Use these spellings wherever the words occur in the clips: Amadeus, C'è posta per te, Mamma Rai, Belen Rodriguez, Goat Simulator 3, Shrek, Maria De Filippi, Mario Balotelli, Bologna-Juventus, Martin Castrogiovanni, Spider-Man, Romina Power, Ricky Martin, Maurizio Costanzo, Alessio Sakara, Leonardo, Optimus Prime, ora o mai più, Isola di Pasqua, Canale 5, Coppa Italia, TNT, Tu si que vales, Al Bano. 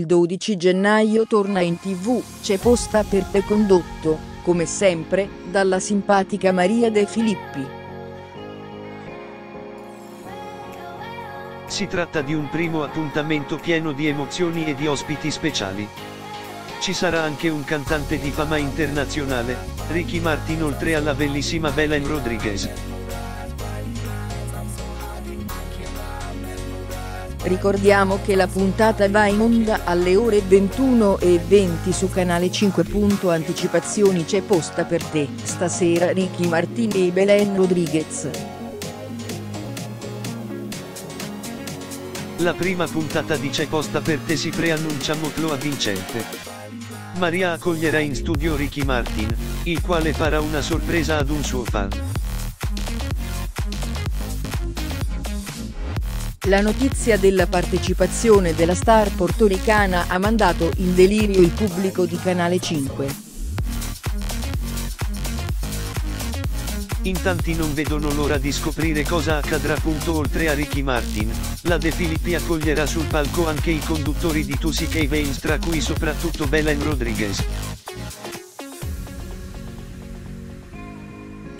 il 12 gennaio torna in TV C'è posta per te, condotto, come sempre, dalla simpatica Maria De Filippi. Si tratta di un primo appuntamento pieno di emozioni e di ospiti speciali. Ci sarà anche un cantante di fama internazionale, Ricky Martin, oltre alla bellissima Belen Rodriguez. Ricordiamo che la puntata va in onda alle ore 21:20 su Canale 5. Anticipazioni: C'è posta per te, stasera Ricky Martin e Belen Rodriguez. La prima puntata di C'è posta per te si preannuncia molto avvincente. Maria accoglierà in studio Ricky Martin, il quale farà una sorpresa ad un suo fan. La notizia della partecipazione della star portoricana ha mandato in delirio il pubblico di Canale 5. In tanti non vedono l'ora di scoprire cosa accadrà. Oltre a Ricky Martin, la De Filippi accoglierà sul palco anche i conduttori di Tu si que vales, tra cui soprattutto Belen Rodriguez.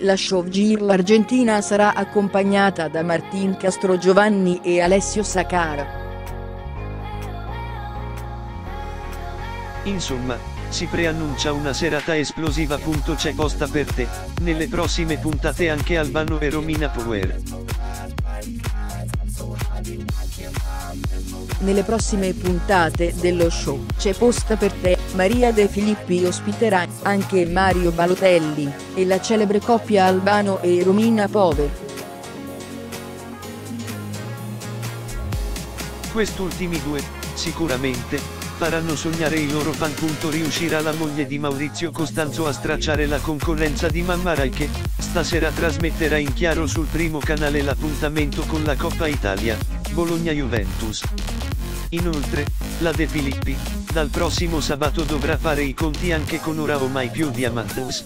La showgirl argentina sarà accompagnata da Martin Castrogiovanni e Alessio Sakara. Insomma, si preannuncia una serata esplosiva. C'è posta per te, nelle prossime puntate anche Al Bano e Romina Power. Nelle prossime puntate dello show C'è posta per te, Maria De Filippi ospiterà anche Mario Balotelli e la celebre coppia Al Bano e Romina Power. Quest'ultimi due, sicuramente, faranno sognare i loro fan. Riuscirà la moglie di Maurizio Costanzo a stracciare la concorrenza di Mamma Rai, che stasera trasmetterà in chiaro sul primo canale l'appuntamento con la Coppa Italia, Bologna-Juventus. Inoltre, la De Filippi, dal prossimo sabato dovrà fare i conti anche con Ora o mai più di Amadeus.